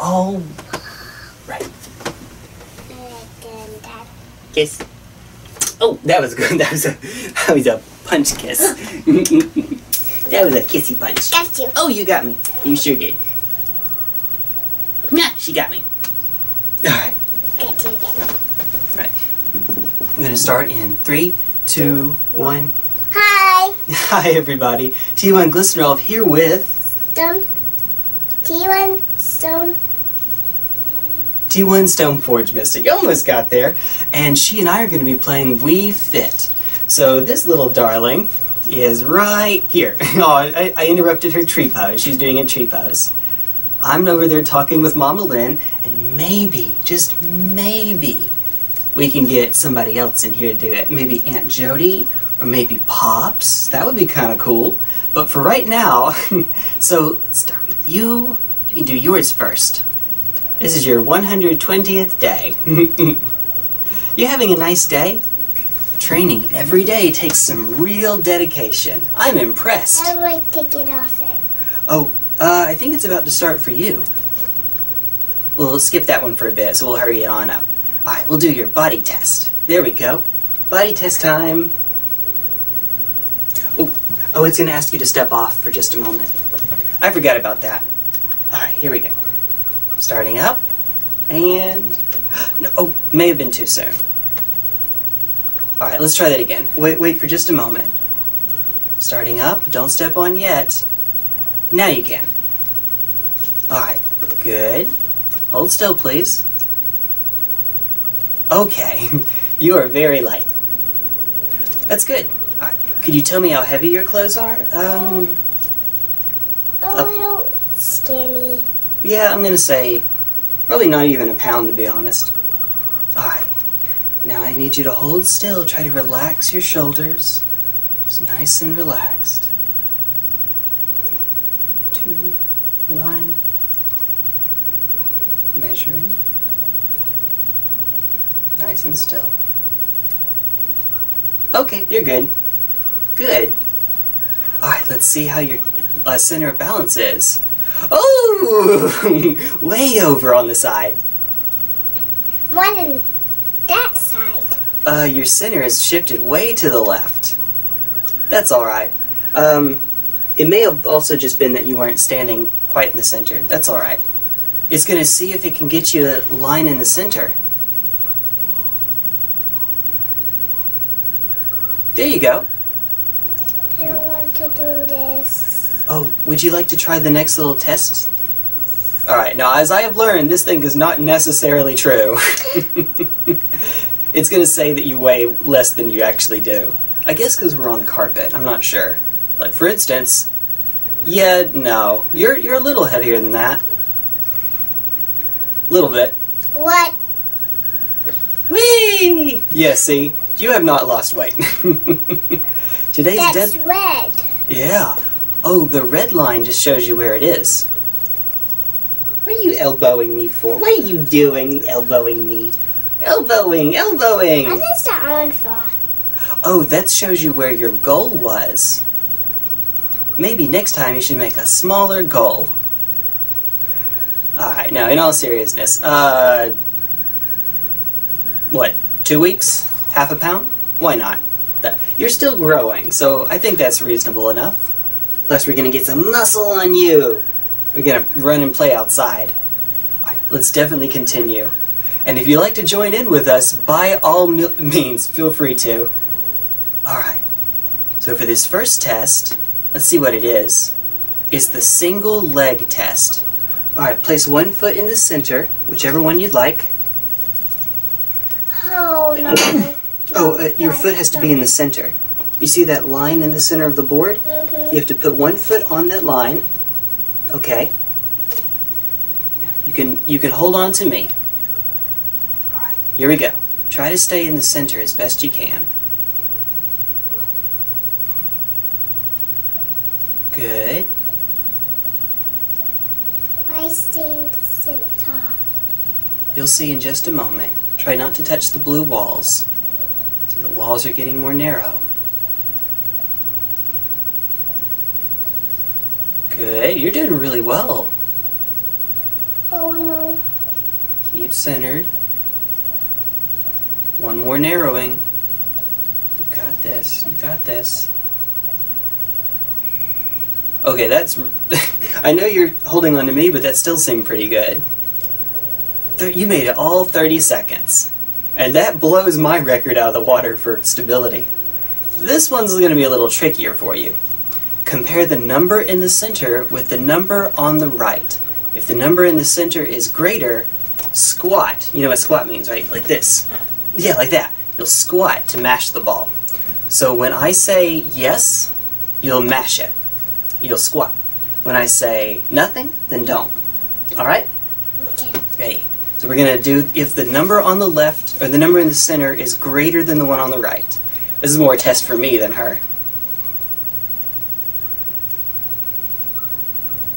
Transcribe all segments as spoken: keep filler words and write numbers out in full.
Oh, right. Kiss. Oh, that was good. That was a, that was a punch kiss. That was a kissy punch. Got you. Oh, you got me. You sure did. Nah, she got me. All right. Got you. Got me. All right. I'm gonna start in three, two, one. Hi. Hi, everybody. T one Glistener Elf here with Stone. T one Stone. T one StoneforgeMystic. Almost got there. And she and I are going to be playing We Fit. So this little darling is right here. Oh, I, I interrupted her tree pose. She's doing a tree pose. I'm over there talking with Mama Lynn, and maybe, just maybe, we can get somebody else in here to do it. Maybe Aunt Jody, or maybe Pops. That would be kind of cool. But for right now, so let's start with you. You can do yours first. This is your one hundred twentieth day. You're having a nice day? Training every day takes some real dedication. I'm impressed. I like to get off it. Oh, uh, I think it's about to start for you. We'll skip that one for a bit, so we'll hurry it on up. All right, we'll do your body test. There we go. Body test time. Oh, oh it's going to ask you to step off for just a moment. I forgot about that. All right, here we go. Starting up, and no, oh, may have been too soon. All right, let's try that again. Wait, wait for just a moment. Starting up, don't step on yet. Now you can. All right, good. Hold still, please. Okay, you are very light. That's good. All right, could you tell me how heavy your clothes are? Um, a little uh, skinny. Yeah, I'm going to say probably not even a pound, to be honest. Alright, now I need you to hold still. Try to relax your shoulders. Just nice and relaxed. Two, one. Measuring. Nice and still. Okay, you're good. Good. Alright, let's see how your uh, center of balance is. Oh, way over on the side. More than that side. Uh, your center has shifted way to the left. That's all right. Um, it may have also just been that you weren't standing quite in the center. That's all right. It's going to see if it can get you a line in the center. There you go. I don't want to do this. Oh, would you like to try the next little test? Alright, now as I have learned, this thing is not necessarily true. It's going to say that you weigh less than you actually do. I guess because we're on carpet, I'm not sure. Like, for instance, yeah, no, you're, you're a little heavier than that. A little bit. What? Whee! Yeah, see, you have not lost weight. Today's That's red. Yeah. Oh, the red line just shows you where it is. What are you elbowing me for? What are you doing elbowing me? Elbowing, elbowing! What is the orange for? Oh, that shows you where your goal was. Maybe next time you should make a smaller goal. Alright, now in all seriousness, uh... what, two weeks? Half a pound? Why not? You're still growing, so I think that's reasonable enough. Plus, we're going to get some muscle on you. We're going to run and play outside. All right, let's definitely continue. And if you'd like to join in with us, by all means, feel free to. All right. So for this first test, let's see what it is. It's the single leg test. All right, place one foot in the center, whichever one you'd like. Oh, no. Oh, uh, your foot has to be in the center. You see that line in the center of the board? Mm-hmm. You have to put one foot on that line. Okay. You can you can hold on to me. All right. Here we go. Try to stay in the center as best you can. Good. Why stay in the center? You'll see in just a moment. Try not to touch the blue walls. See, the walls are getting more narrow. Good. You're doing really well. Oh no. Keep centered. One more narrowing. You got this. You got this. Okay, that's... I know you're holding on to me, but that still seemed pretty good. You made it all thirty seconds. And that blows my record out of the water for stability. This one's going to be a little trickier for you. Compare the number in the center with the number on the right. If the number in the center is greater, squat. You know what squat means, right? Like this. Yeah, like that. You'll squat to mash the ball. So when I say yes, you'll mash it. You'll squat. When I say nothing, then don't. Alright? Okay. Ready. So we're going to do if the number on the left, or the number in the center, is greater than the one on the right. This is more a test for me than her.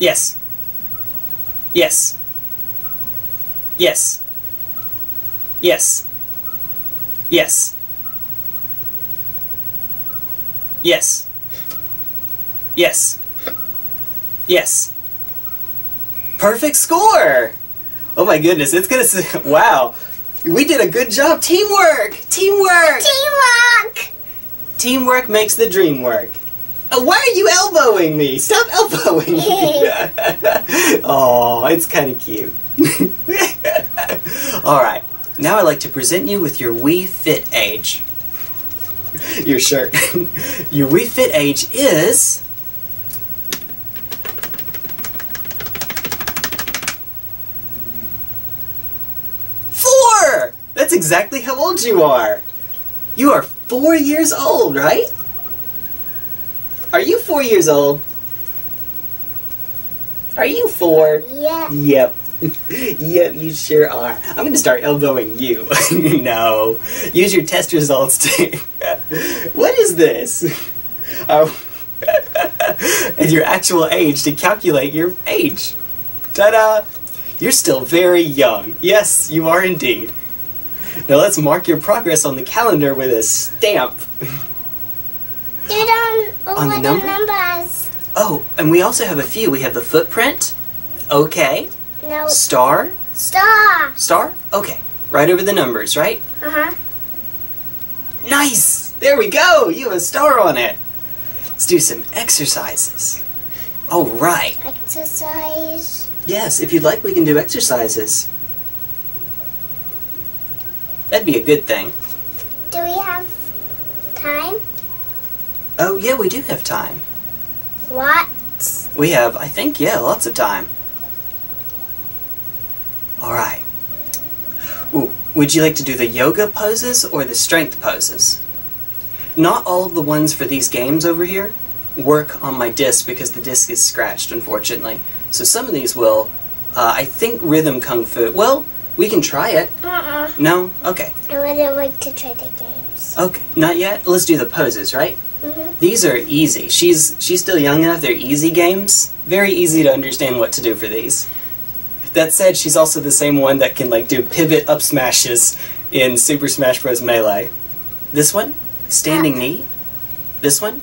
Yes. Yes. Yes. Yes. Yes. Yes. Yes. Yes. Perfect score! Oh my goodness, it's gonna say, wow. We did a good job. Teamwork! Teamwork! Teamwork! Teamwork makes the dream work. Oh, why are you elbowing me? Stop elbowing me. Oh, it's kind of cute. Alright, now I'd like to present you with your Wii Fit Age. Your shirt. Your Wii Fit Age is... four! That's exactly how old you are. You are four years old, right? Are you four years old? Are you four? Yeah. Yep. Yep, you sure are. I'm going to start elbowing you. No. Use your test results to... What is this? Oh. And your actual age to calculate your age. Ta-da! You're still very young. Yes, you are indeed. Now let's mark your progress on the calendar with a stamp. They don't on the number? numbers. Oh, and we also have a few. We have the footprint. Okay. No. Star. Star. Star? Okay. Right over the numbers, right? Uh-huh. Nice! There we go! You have a star on it. Let's do some exercises. All right. Exercise. Yes, if you'd like, we can do exercises. That'd be a good thing. Do we have time? Oh, yeah, we do have time. What? We have, I think, yeah, lots of time. Alright. Ooh, would you like to do the yoga poses or the strength poses? Not all of the ones for these games over here work on my disc because the disc is scratched, unfortunately. So some of these will, uh, I think Rhythm Kung Fu, well... We can try it. Uh-uh. No? Okay. I wouldn't like to try the games. Okay. Not yet? Let's do the poses, right? Mm-hmm. These are easy. She's she's still young enough. They're easy games. Very easy to understand what to do for these. That said, she's also the same one that can, like, do pivot up smashes in Super Smash Bros. Melee. This one? Standing uh. knee? This one?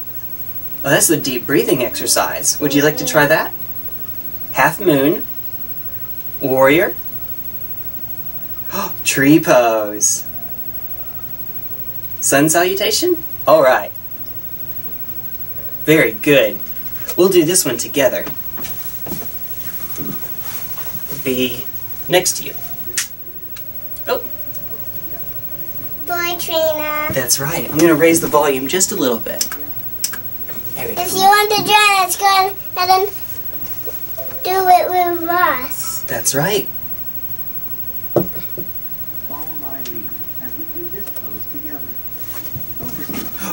Oh, that's the deep breathing exercise. Would you like to try that? Half moon. Warrior. Tree pose. Sun salutation? Alright. Very good. We'll do this one together. Be next to you. Oh. Boy trainer. That's right. I'm going to raise the volume just a little bit. There we go. If you want to join us, go ahead and do it with us. That's right.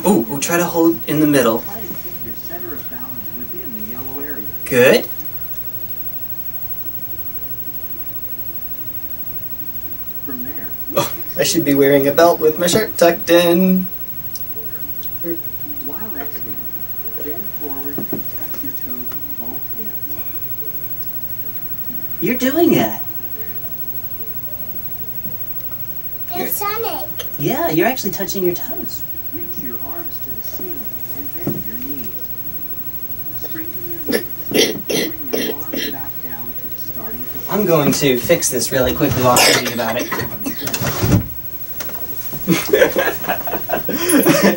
Oh, we'll try to hold in the middle. Good. from there. Oh, I should be wearing a belt with my shirt tucked in. While exhaling, bend forward and touch your toes with both hands. You're doing it. You're Sonic. Yeah, you're actually touching your toes. Reach your arms to the ceiling and bend your knees. Straighten your knees. Bring your arms back down to the starting position. I'm going to fix this really quickly while I'm thinking about it.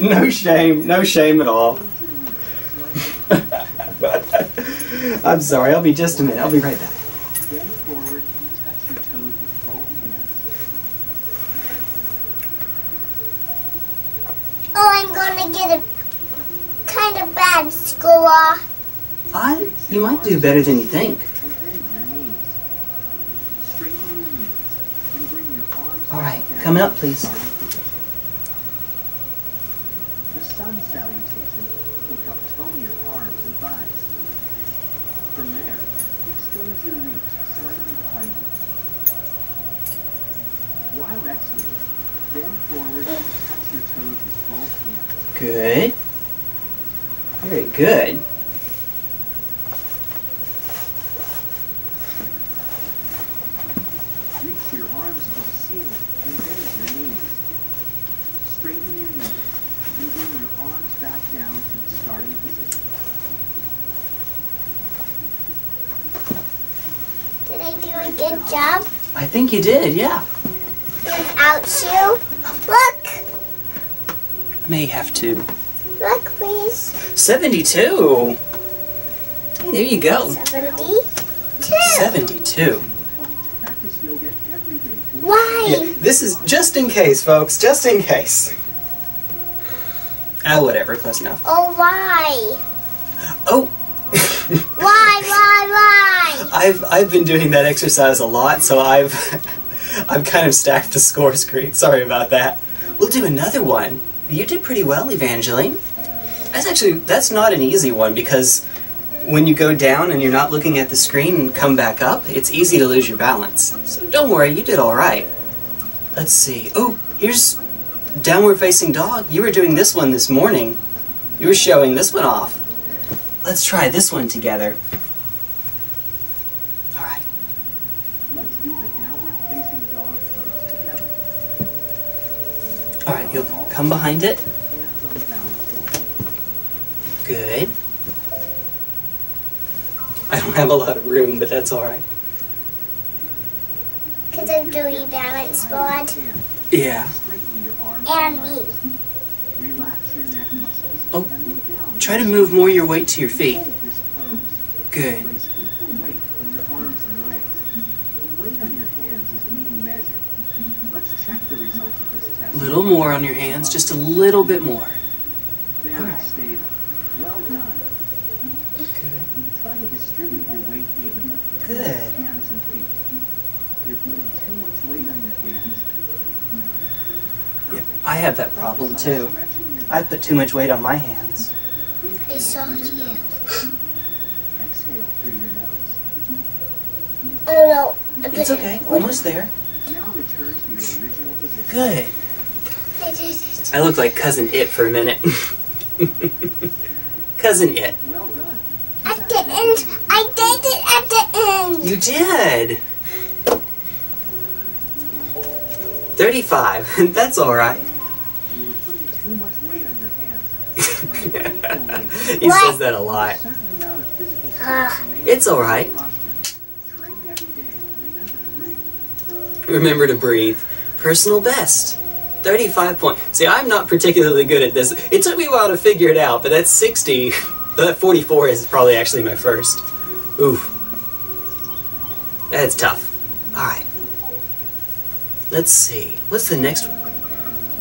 No shame, no shame at all. I'm sorry, I'll be just a minute. I'll be right back. Bend forward and touch your toes with both hands. Oh, I'm gonna get a kind of bad score. I, you might do better than you think. All right, come up, please. The sun salutation can help tone your arms and thighs. From there, extend your reach slightly behind you. While exhaling, bend forward and touch your toes with both hands. Good. Very good. Reach your arms to the ceiling and bend your knees. Straighten your knees and bring your arms back down to the starting position. Did I do a good job? I think you did, yeah. Without shoe. Look! I may have to. Look, please. seventy-two! Hey, there you go. seventy-two! seventy-two. Why? Yeah, this is just in case, folks. Just in case. Ah, whatever. Close enough. Oh, why? Oh! Why, why, why? I've, I've been doing that exercise a lot, so I've... I've kind of stacked the score screen. Sorry about that. We'll do another one. You did pretty well, Evangeline. That's actually, that's not an easy one, because when you go down and you're not looking at the screen and come back up, it's easy to lose your balance. So don't worry, you did all right. Let's see. Oh, here's Downward Facing Dog. You were doing this one this morning. You were showing this one off. Let's try this one together. All right. Let's do the Downward Facing Dog pose together. Alright, you'll come behind it. Good. I don't have a lot of room, but that's alright. Because I'm doing balance board. Yeah. And me. Relax your neck muscles. Oh, try to move more your weight to your feet. Good. A little more on your hands, just a little bit more. All right. Well done. Good. Try to distribute your weight evenly. Good. Hands and feet. You're putting too much weight on your hands. Yeah, I have that problem too. I put too much weight on my hands. I saw you. Exhale through your nose. Oh no. It's okay. Almost there. Now return to your original position. Good. I did it. I look like Cousin It for a minute. Cousin It. Well done. At the end. I did it at the end. You did. thirty-five. That's all right. You were putting too much weight on your hands. He what? Says that a lot. Uh, it's all right. Remember to breathe. Personal best. thirty-five points. See, I'm not particularly good at this. It took me a while to figure it out, but that's sixty. That forty-four is probably actually my first. Ooh. That's tough. Alright. Let's see. What's the next one?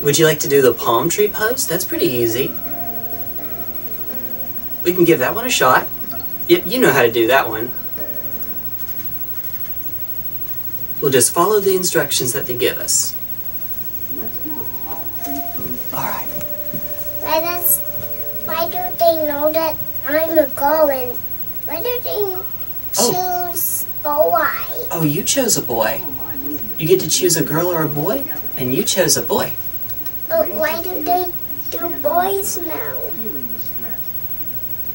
Would you like to do the palm tree pose? That's pretty easy. We can give that one a shot. Yep, you know how to do that one. We'll just follow the instructions that they give us. Alright. Why does, why do they know that I'm a girl, and why do they choose oh. boy? Oh, you chose a boy. You get to choose a girl or a boy, and you chose a boy. But why do they do boys now?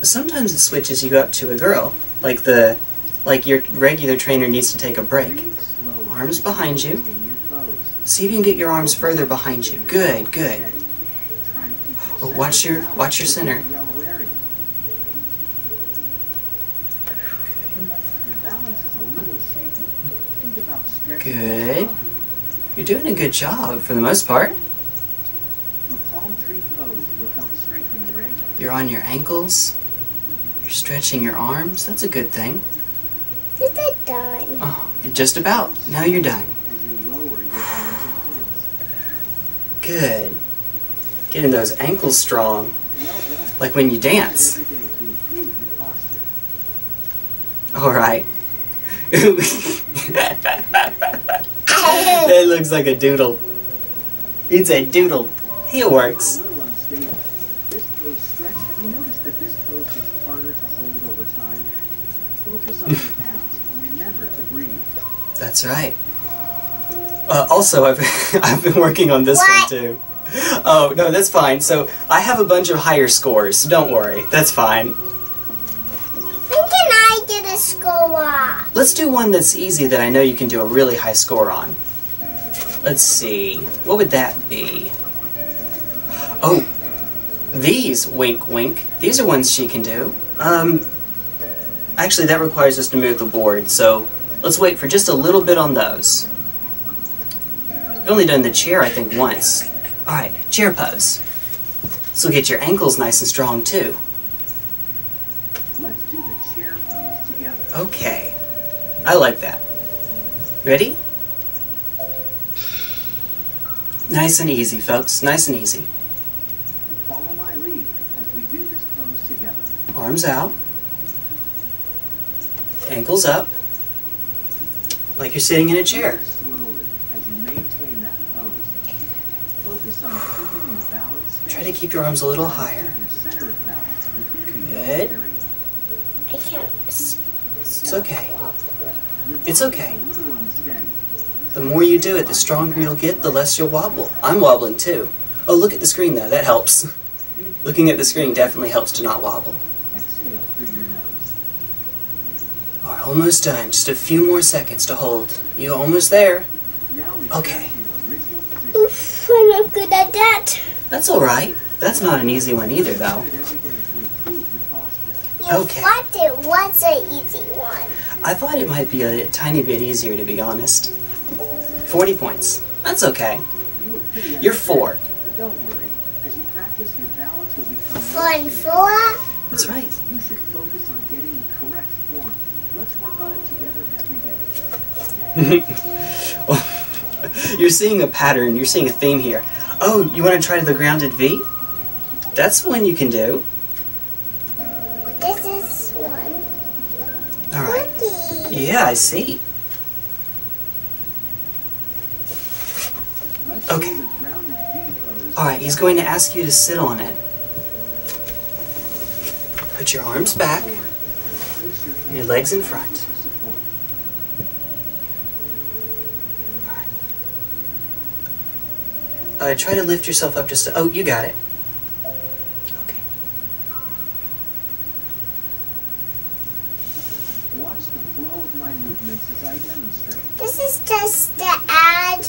Sometimes it switches you up to a girl, like the, like your regular trainer needs to take a break. Arms behind you. See if you can get your arms further behind you. Good, good. Oh, watch your, watch your center. Good. You're doing a good job for the most part. You're on your ankles. You're stretching your arms. That's a good thing. Is it done? Oh, just about. Now you're done. Good. Getting those ankles strong. Like when you dance. Alright. That looks like a doodle. It's a doodle. It works. That's right. Uh, also, I've I've been working on this what? one too. Oh no, that's fine. So I have a bunch of higher scores. So don't worry, that's fine. Score. Let's do one that's easy that I know you can do a really high score on. Let's see. What would that be? Oh, these, wink wink. These are ones she can do. Um, actually that requires us to move the board, so let's wait for just a little bit on those. We've only done the chair, I think, once. Alright, chair pose. So get your ankles nice and strong too. Okay, I like that. Ready? Nice and easy, folks. Nice and easy. Follow my lead as we do this pose together. Arms out. Ankles up. Like you're sitting in a chair. Slowly as you maintain that pose. Focus on keeping the balance. Try to keep your arms a little higher. Good. I can't. It's okay. It's okay. The more you do it, the stronger you'll get, the less you'll wobble. I'm wobbling too. Oh, look at the screen though. That helps. Looking at the screen definitely helps to not wobble. Alright, almost done. Just a few more seconds to hold. You're almost there. Okay. Oof, I'm not good at that. That's alright. That's not an easy one either though. You okay. Thought it was an easy one. I thought it might be a tiny bit easier, to be honest. forty points. That's okay. You're four. Four and four? That's right. You should focus on getting the correct form. Let's work on it together every day. Well, you're seeing a pattern. You're seeing a theme here. Oh, you want to try the grounded V? That's one you can do. Alright. Yeah, I see. Okay. Alright, he's going to ask you to sit on it. Put your arms back, and your legs in front. Uh, try to lift yourself up just to, oh, you got it. This is just the ad,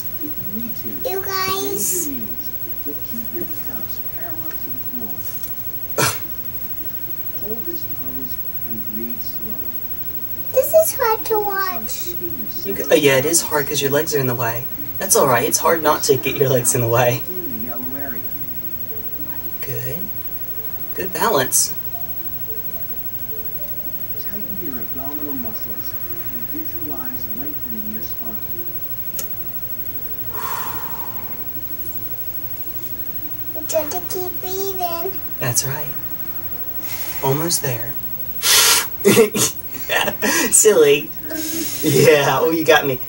you guys. This is hard to watch. You, uh, yeah, it is hard because your legs are in the way. That's alright, it's hard not to get your legs in the way. Good. Good balance. Just to keep breathing. That's right. Almost there. Silly. Yeah, oh, you got me.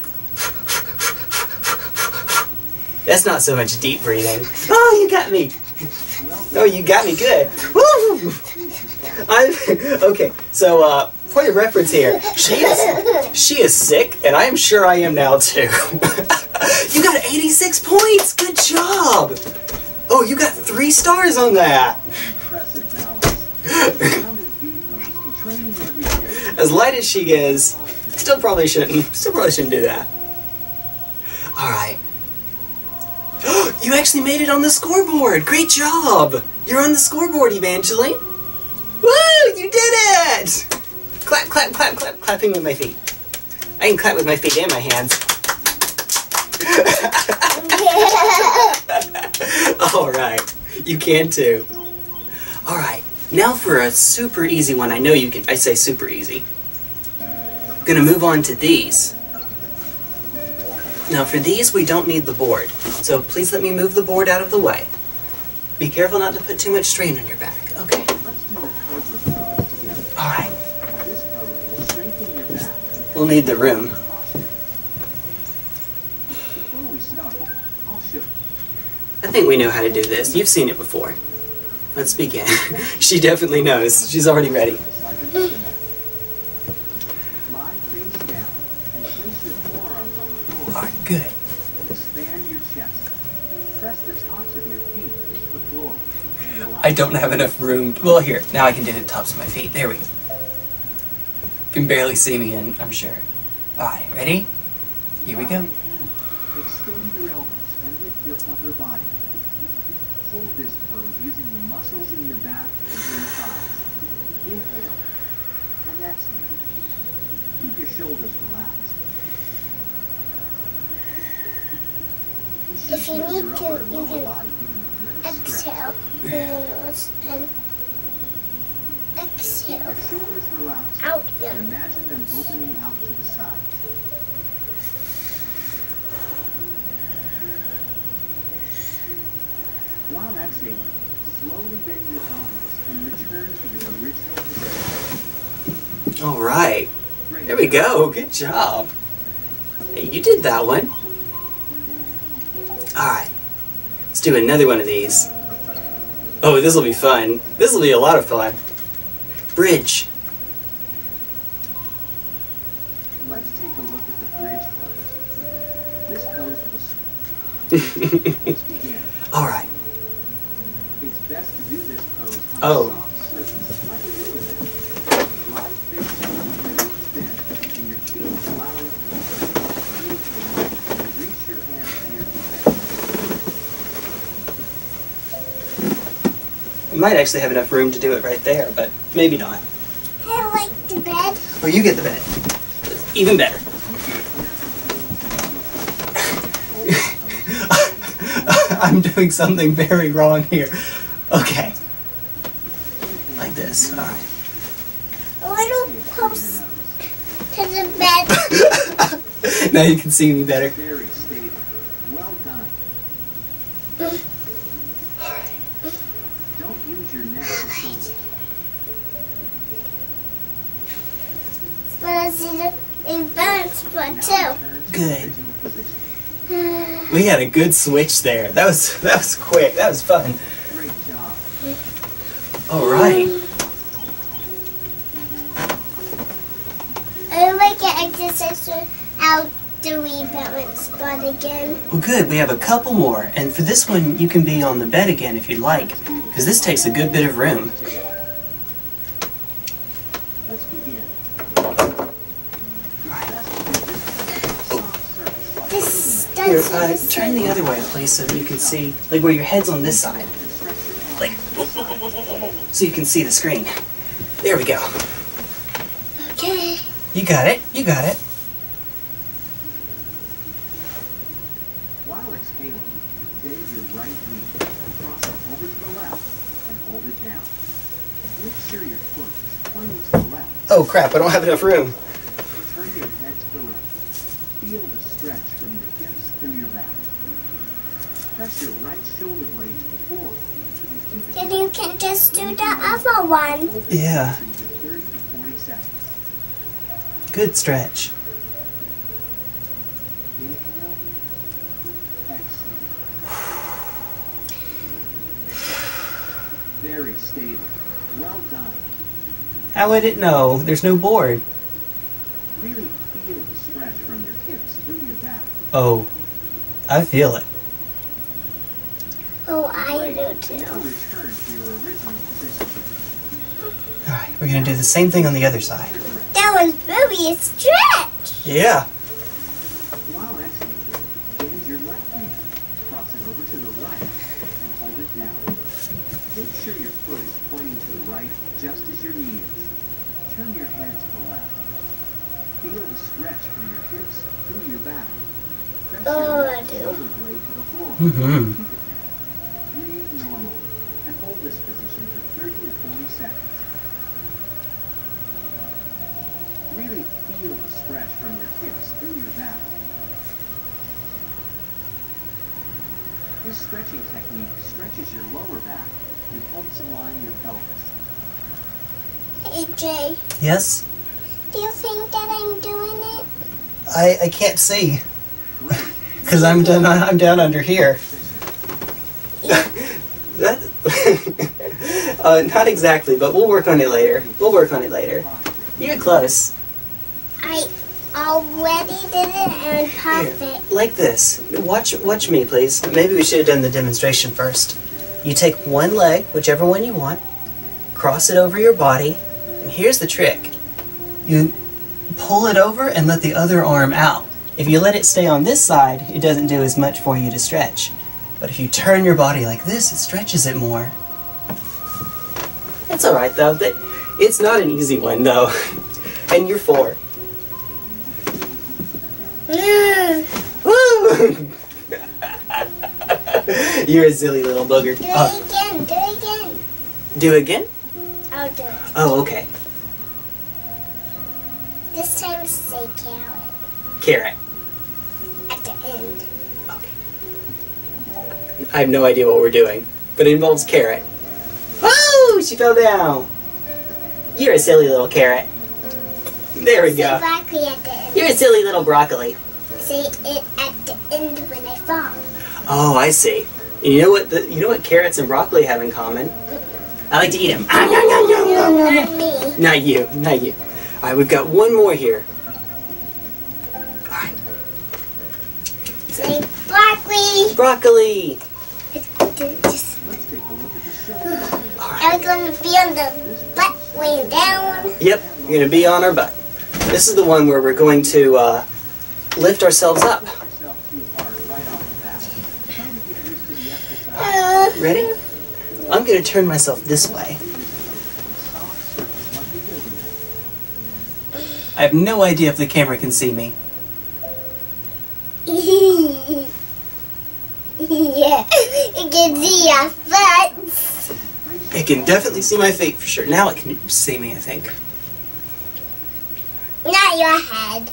That's not so much deep breathing. Oh, you got me. Oh, you got me good. Woo! I'm, okay, so uh, point of reference here, she is she is sick, and I am sure I am now too. You got eighty-six points. Good job. Oh, you got three stars on that. As light as she is, still probably shouldn't. Still probably shouldn't do that. All right. You actually made it on the scoreboard. Great job. You're on the scoreboard, Evangeline. Woo! You did it! Clap, clap, clap, clap, clapping with my feet. I can clap with my feet and my hands. All right. You can too. All right. Now for a super easy one. I know you can. I say super easy. I'm gonna move on to these. Now for these, we don't need the board. So please let me move the board out of the way. Be careful not to put too much strain on your back. Okay. All right. We'll need the room. I think we know how to do this. You've seen it before. Let's begin. She definitely knows. She's already ready. Alright, good. I don't have enough room. Well, here, now I can do the tops of my feet. There we go. You can barely see me in, I'm sure. Alright, ready? Here we go. Extend your elbows and lift your upper body. Hold this pose using the muscles in your back and thighs. Inhale and exhale. Keep your shoulders relaxed. If you need to, you can exhale through your nose and exhale out your nose. Imagine them opening out to the sides. While exhaling, slowly bend your elbows and return to your original position. All right. There we go. Good job. Hey, you did that one. Alright, let's do another one of these. Oh, this will be fun. This will be a lot of fun. Bridge. Let's take a look at the bridge pose. This pose will begin. Alright. It's best to do this pose on oh. a soft surface like a movement. Lie face down and bend, and your feet allowing you to might actually have enough room to do it right there, but maybe not. I like the bed. Or you get the bed. It's even better. I'm doing something very wrong here. Okay. Like this. All right. A little close to the bed. Now you can see me better. Very stable. Well done. Your neck is good. We had a good switch there. That was that was quick. That was fun. Great job. All right. I like an exercise without the rebalance spot again. Well, good. We have a couple more, and for this one, you can be on the bed again if you'd like. Because this takes a good bit of room. Let's begin. Right. This Here, uh, turn the other way, please, so that you can see, like, where your head's on this side. Like, so you can see the screen. There we go. Okay. You got it. You got it. While exhaling, bend your right knee. Over to the left and hold it down. Make sure your foot is pointing to the left. Oh crap, I don't have enough room. Turn your head to the right. Feel the stretch from your hips through your back. Press your right shoulder blade to the floor. And keep it then you can just do the other one. Yeah. thirty to forty seconds. Good stretch. Inhale. Exhale. Very stable. Well done. How would it know? There's no board. Really feel the stretch from your hips through your back. Oh, I feel it. Oh, I do too. Alright, we're going to do the same thing on the other side. That was really a stretch! Yeah. While exhaling, bend your left knee, cross it over to the right, and hold it down. Make sure your foot is pointing to the right just as your knee is. Turn your head to the left. Feel the stretch from your hips through your back. Press oh, your left shoulder blade to the floor. Mm-hmm. Keep it there. Breathe normally and hold this position for thirty to forty seconds. Really feel the stretch from your hips through your back. This stretching technique stretches your lower back and helps align your pelvis. Hey, Jay. Yes? Do you think that I'm doing it? I, I can't see. Because I'm down, I'm down under here. that, uh, not exactly, but we'll work on it later. We'll work on it later. You're close. I already did it and perfect. Here, like this. Watch, watch me, please. Maybe we should have done the demonstration first. You take one leg, whichever one you want, cross it over your body, and here's the trick. You pull it over and let the other arm out. If you let it stay on this side, it doesn't do as much for you to stretch. But if you turn your body like this, it stretches it more. That's all right, though. That, it's not an easy one, though. And you're four. Yeah. Woo! You're a silly little booger. Do it oh. again, do it again. Do it again? I'll do it. Oh, okay. This time say carrot. Carrot. At the end. Okay. I have no idea what we're doing, but it involves carrot. Oh, she fell down. You're a silly little carrot. There we go. Broccoli at the end. You're a silly little broccoli. Say it at the end when I fall. Oh, I see. And you know what? The, you know what carrots and broccoli have in common? Mm-hmm. I like to eat them. Ah, nom, nom, nom, nom, nom, nom. Not me. Not you. Not you. All right, we've got one more here. All right. Say broccoli. Broccoli. Right. Are we going to be on the butt way down? Yep, we're going to be on our butt. This is the one where we're going to uh, lift ourselves up. Uh, Ready? I'm going to turn myself this way. I have no idea if the camera can see me. Yeah, it can see your butts. It can definitely see my feet for sure. Now it can see me, I think. Not your head.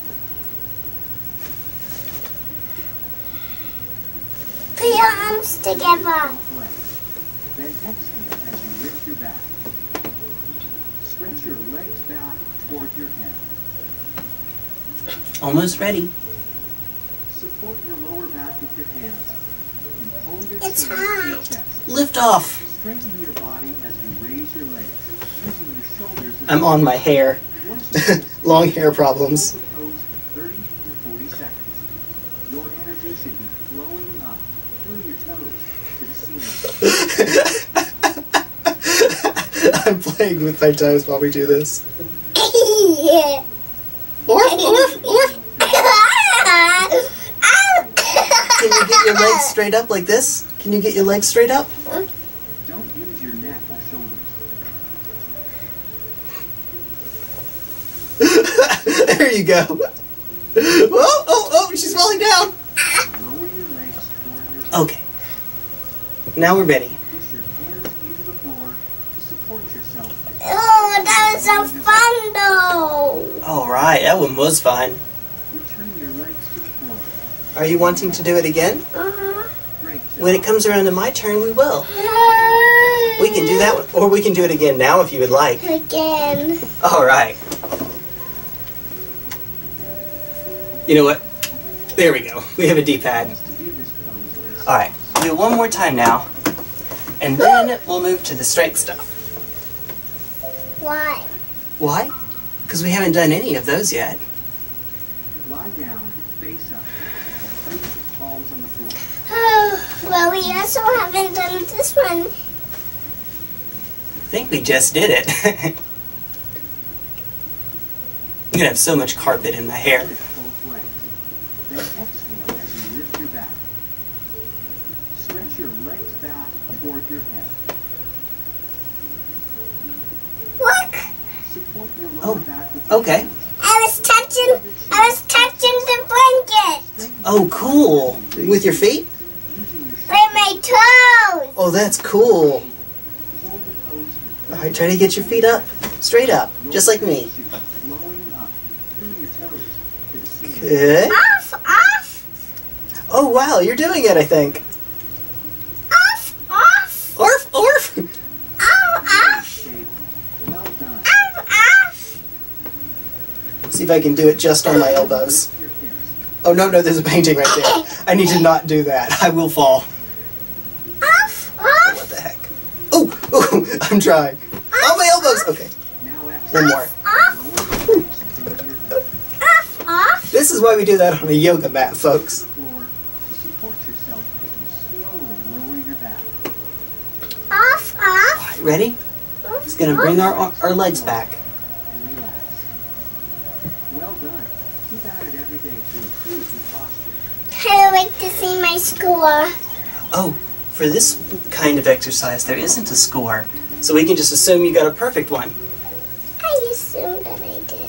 Put your arms together. Then exhale as you lift your back. Stretch your legs back toward your head. Almost ready. Support your lower back with your hands. And hold your it's hot. Lift off. Straighten your body as you raise your legs, using your shoulders. I'm on my hair. Long hair problems. thirty to forty seconds. Your energy should be flowing up through your toes to the ceiling. I'm playing with my toes while we do this. Yeah. Orf, orf, orf. Can you get your legs straight up like this? Can you get your legs straight up? Don't use your neck or shoulders. There you go. Oh, oh, oh, she's falling down. Lower your legs toward your head. Okay. Now we're ready. Push your hands into the floor to support yourself. Oh, that was so fun, though. All right, that one was fun. Return your legs to the floor. Are you wanting to do it again? Uh-huh. When it comes around to my turn, we will. Yay. We can do that one, or we can do it again now if you would like. Again. All right. You know what? There we go. We have a D-pad. All right. We'll do it one more time now, and then we'll move to the strength stuff. Why? Why? Because we haven't done any of those yet. Lie down, face up, place your palms on the floor. Oh, well, we also haven't done this one. I think we just did it. I'm gonna have so much carpet in my hair. Then exhale as you lift your back. Stretch your legs back toward your head. Look! Support your lower back with your hands. Okay. I was touching, I was touching the blanket. Oh, cool. With your feet? With my toes. Oh, that's cool. All right, try to get your feet up, straight up, just like me. Good. Off, off. Oh, wow, you're doing it, I think. Off, off. Orf, orf. Oh, off. Off, off. Let's see if I can do it just on my elbows. Oh, no, no, there's a painting right there. I need to not do that. I will fall. Off, off. Oh, what the heck? Oh, oh, I'm trying. Off, oh, my elbows. Off. Okay. One more. This is why we do that on a yoga mat, folks. Off, off. All right, ready? It's going to bring our, our legs back. And relax. Well done. Keep at it every day to improve your posture. I like to see my score. Oh, for this kind of exercise, there isn't a score. So we can just assume you got a perfect one. I assume that I did.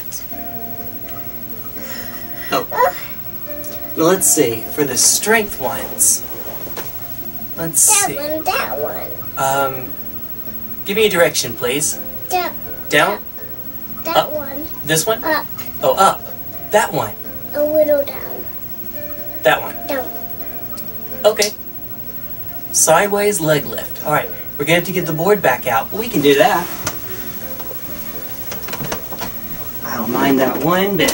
Oh. Well, let's see. For the strength ones, let's that see. That one, that one. Um, give me a direction, please. That, down. Down? That up. One. This one? Up. Oh, up. That one. A little down. That one. Down. Okay. Sideways leg lift. All right. We're going to have to get the board back out, but we can do that. I don't mind that one bit.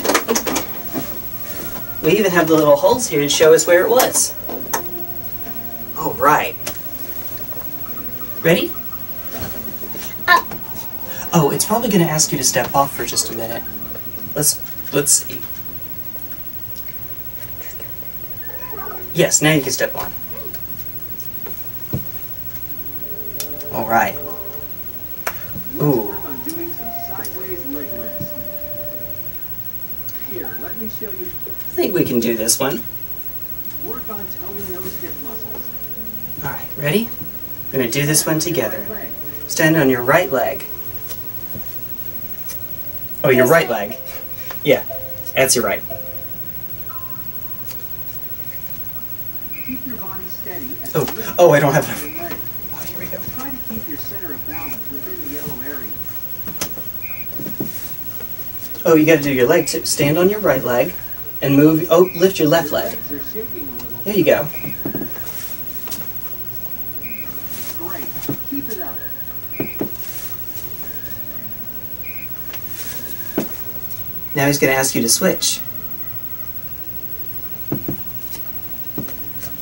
We even have the little holes here to show us where it was. All right. Ready? Up. Oh, it's probably going to ask you to step off for just a minute. Let's let's see. Yes, now you can step on. All right. Ooh. Let me show you. I think we can do this one. Work on toning those hip muscles. All right, ready? We're going to do this one together. Stand on your right leg. Oh, your right leg. Yeah, that's your right. Keep your body steady. Oh, oh, I don't have enough. Oh, here we go. Try to keep your center of balance within the yellow area. Oh, you got to do your leg too. Stand on your right leg and move. Oh, lift your left leg. There you go. Great. Keep it up. Now he's going to ask you to switch.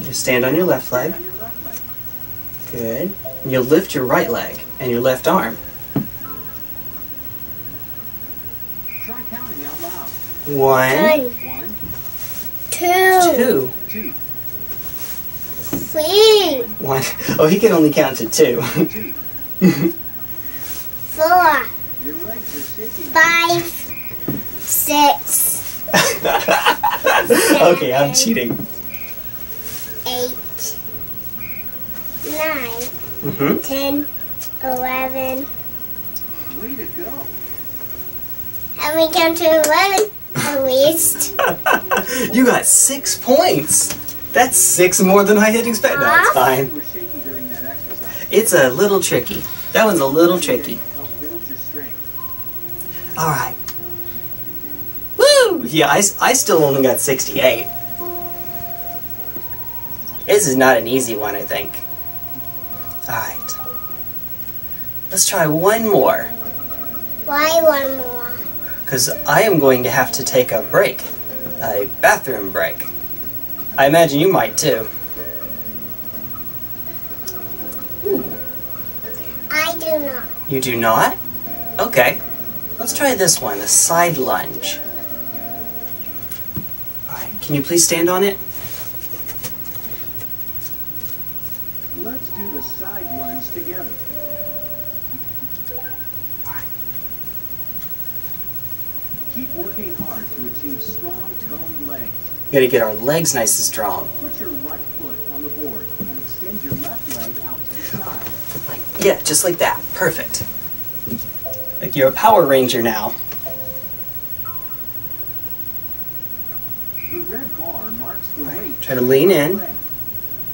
Just stand on your left leg. Good. And you'll lift your right leg and your left arm. Try counting out loud. One. One. Two. Two. Two. Three. One. Oh, he can only count to two. Two. Four. Your legs are shaking. Five. Six. Seven, okay, I'm cheating. Eight. Nine. Mm-hmm. Ten. Eleven. Way to go. And we count to eleven, at least. You got six points. That's six more than I had expected. No, it's fine. It's a little tricky. That one's a little tricky. All right. Woo! Yeah, I, I still only got sixty-eight. This is not an easy one, I think. All right. Let's try one more. Why one more? Because I am going to have to take a break, a bathroom break. I imagine you might too. Ooh. I do not. You do not? Okay. Let's try this one, the side lunge. Alright, can you please stand on it? Let's do the side lunge together. Alright. Keep working hard to achieve strong toned legs. We're going to get our legs nice and strong. Put your right foot on the board and extend your left leg out to the side. Like, yeah, just like that. Perfect. Like you're a Power Ranger now. The red bar marks the right. Weight. Try to lean in.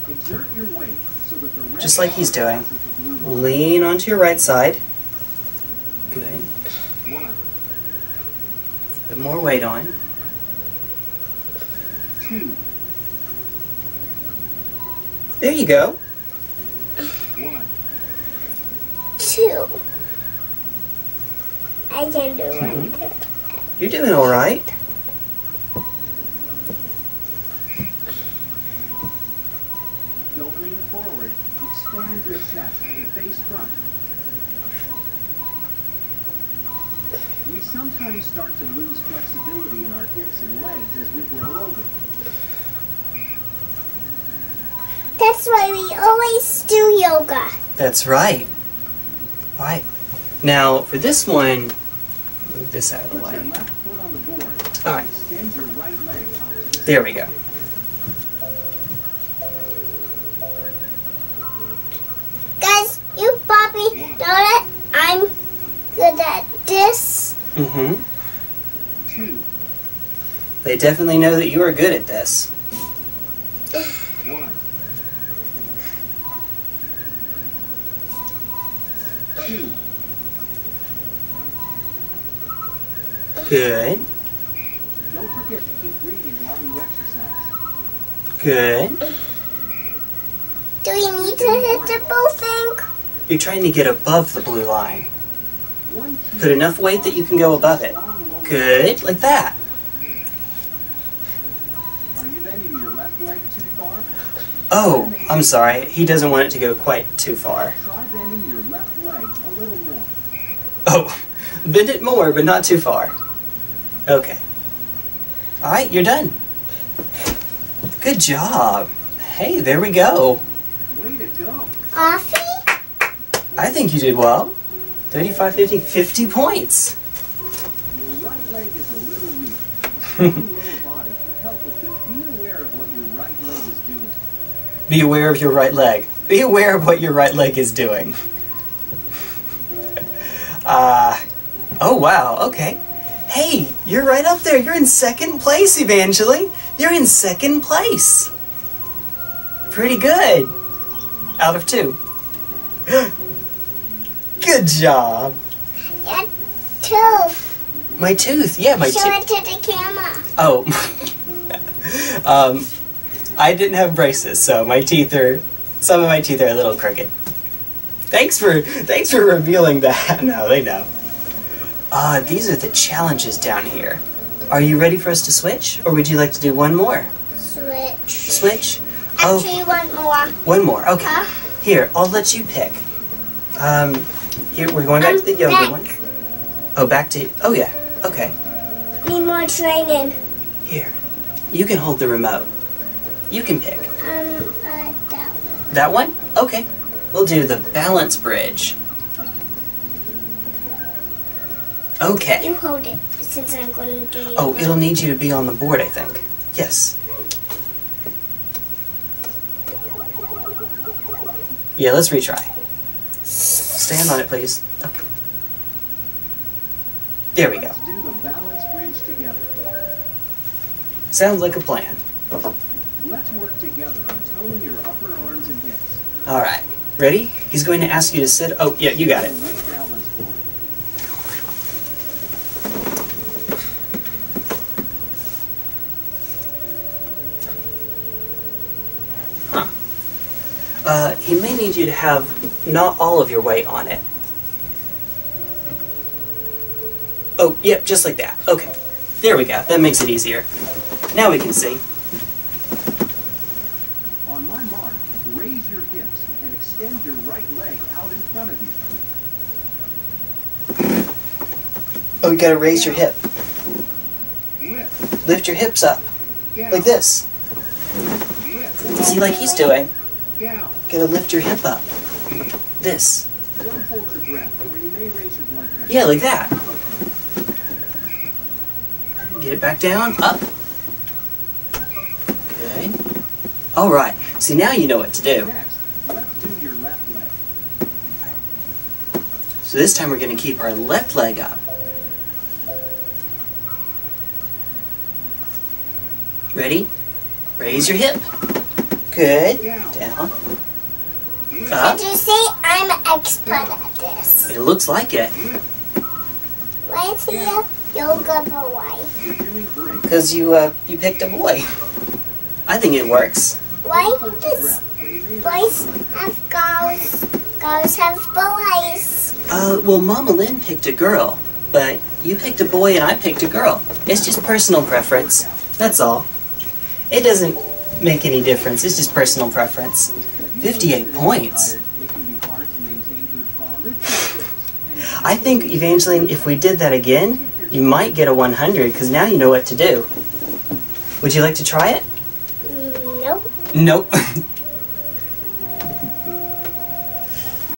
Exert your weight so that the red just like he's doing. Lean onto your right side. Good. One. Put more weight on. Two. There you go. One. Two. I can do one. Two. You're doing all right. Don't lean forward. Expand your chest and face front. We sometimes start to lose flexibility in our hips and legs as we grow older. That's why we always do yoga. That's right. All right. Now, for this one, move this out of the way. All right. There we go. Guys, you probably know that I'm good at this. Mm-hmm. Two. They definitely know that you are good at this. One. Two. Good. Don't forget to keep breathing while you exercise. Good. Do we need to hit the blue thing? You're trying to get above the blue line. Put enough weight that you can go above it. Good, like that. Are you bending your left leg too far? Oh, I'm sorry. He doesn't want it to go quite too far. Try bending your left leg a little more. Oh, bend it more, but not too far. Okay. Alright, you're done. Good job. Hey, there we go. Way to go. Coffee? I think you did well. thirty-five, fifty, fifty points. Your right leg is a little weak. Your lower body can help with it. Be aware of what your right leg is doing. Be aware of your right leg. Be aware of what your right leg is doing. Uh, oh wow, okay. Hey, you're right up there. You're in second place, Evangeline. You're in second place. Pretty good. Out of two. Good job. Yeah, tooth. My tooth, yeah, my tooth. Show it to the camera. Oh. um, I didn't have braces, so my teeth are, some of my teeth are a little crooked. Thanks for, thanks for revealing that. No, they know. Ah, uh, these are the challenges down here. Are you ready for us to switch, or would you like to do one more? Switch. Switch? Actually, oh. one more. One more, okay. Uh, here, I'll let you pick. Um, here, we're going back I'm to the yoga back. one. Oh, back to, oh yeah, okay. Need more training. Here, you can hold the remote. You can pick. Um, uh, that one. That one? Okay. We'll do the balance bridge. Okay. You hold it, since I'm going to do it. Oh, now. It'll need you to be on the board, I think. Yes. Yeah, let's retry. Stand on it, please. Okay. There we go. Let's do the balance bridge together. Sounds like a plan. Let's work together on toning your upper arms and hips. All right. Ready? He's going to ask you to sit. Oh, yeah, you got it. Huh. Uh, he may need you to have not all of your weight on it. Oh, yep, yeah, just like that. Okay. There we go. That makes it easier. Now we can see. On my mark, raise your hips. Extend your right leg out in front of you. Oh, you gotta raise your hip. Lift your hips up. Like this. See, like he's doing. Gotta lift your hip up. This. Yeah, like that. Get it back down, up. Okay. All right. See, now you know what to do. So this time we're going to keep our left leg up. Ready? Raise your hip. Good. Down. Up. Did you say I'm an expert at this? It looks like it. Why is he a yoga boy? Because you uh, you picked a boy. I think it works. Why does boys have girls? Girls have boys. Uh, well, Mama Lynn picked a girl, but you picked a boy and I picked a girl. It's just personal preference. That's all. It doesn't make any difference. It's just personal preference. Fifty-eight points. I think, Evangeline, if we did that again, you might get a one hundred because now you know what to do. Would you like to try it? Nope. Nope.